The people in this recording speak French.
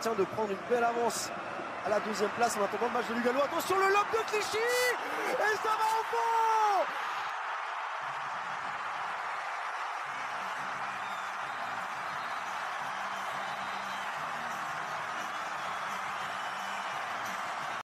Tient de prendre une belle avance à la 2e place en attendant le match de Lugalo. Attention, le lob de Clichy et ça va au fond.